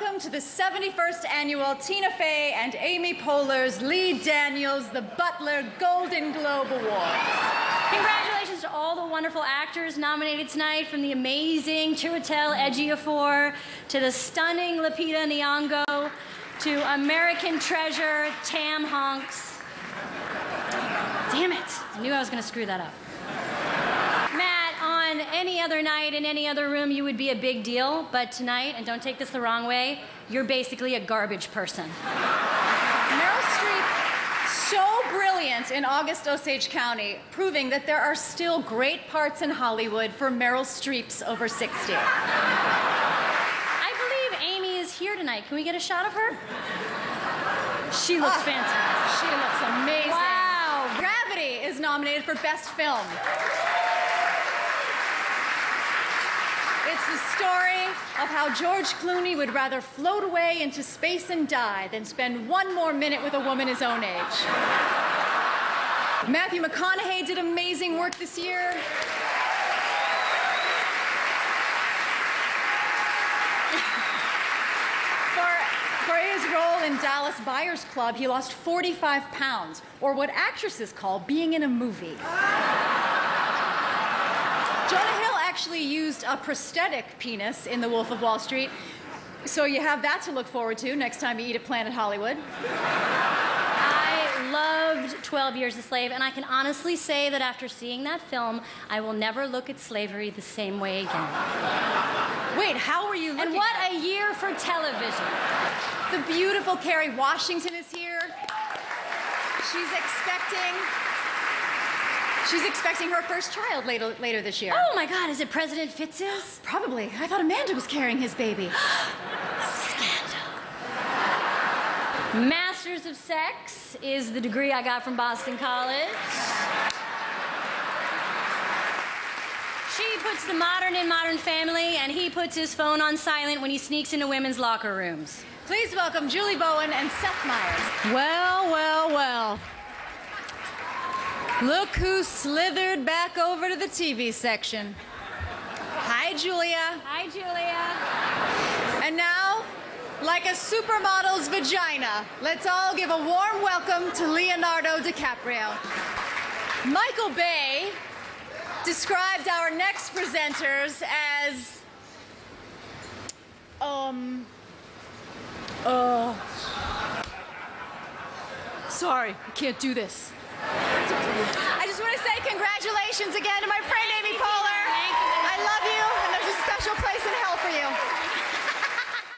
welcome to the 71st annual Tina Fey and Amy Poehler's Lee Daniels The Butler Golden Globe Awards. Congratulations to all the wonderful actors nominated tonight, from the amazing Chiwetel Ejiofor to the stunning Lupita Nyong'o to American treasure Tam Hanks. Damn it, I knew I was gonna screw that up. On any other night in any other room, you would be a big deal, but tonight, and don't take this the wrong way, you're basically a garbage person. Meryl Streep, so brilliant in August, Osage County, proving that there are still great parts in Hollywood for Meryl Streeps over 60. I believe Amy is here tonight. Can we get a shot of her? She looks fantastic. She looks amazing. Wow. Gravity is nominated for Best Film. It's the story of how George Clooney would rather float away into space and die than spend one more minute with a woman his own age. Matthew McConaughey did amazing work this year. For his role in Dallas Buyers Club, he lost 45 pounds, or what actresses call being in a movie. Jonah Hill actually used a prosthetic penis in The Wolf of Wall Street, so you have that to look forward to next time you eat at Planet Hollywood. I loved 12 Years a Slave, and I can honestly say that after seeing that film, I will never look at slavery the same way again. Wait, how were you looking And what at? A year for television. The beautiful Carrie Washington is here. She's expecting her first child later this year. Oh my God, is it President Fitz's? Probably. I thought Amanda was carrying his baby. Scandal. Masters of Sex is the degree I got from Boston College. She puts the modern in Modern Family, and he puts his phone on silent when he sneaks into women's locker rooms. Please welcome Julie Bowen and Seth Meyers. Well, well, well. Look who slithered back over to the TV section. Hi, Julia. Hi, Julia. And now, like a supermodel's vagina, let's all give a warm welcome to Leonardo DiCaprio. Michael Bay described our next presenters as... Sorry, I can't do this. I just want to say congratulations again to my friend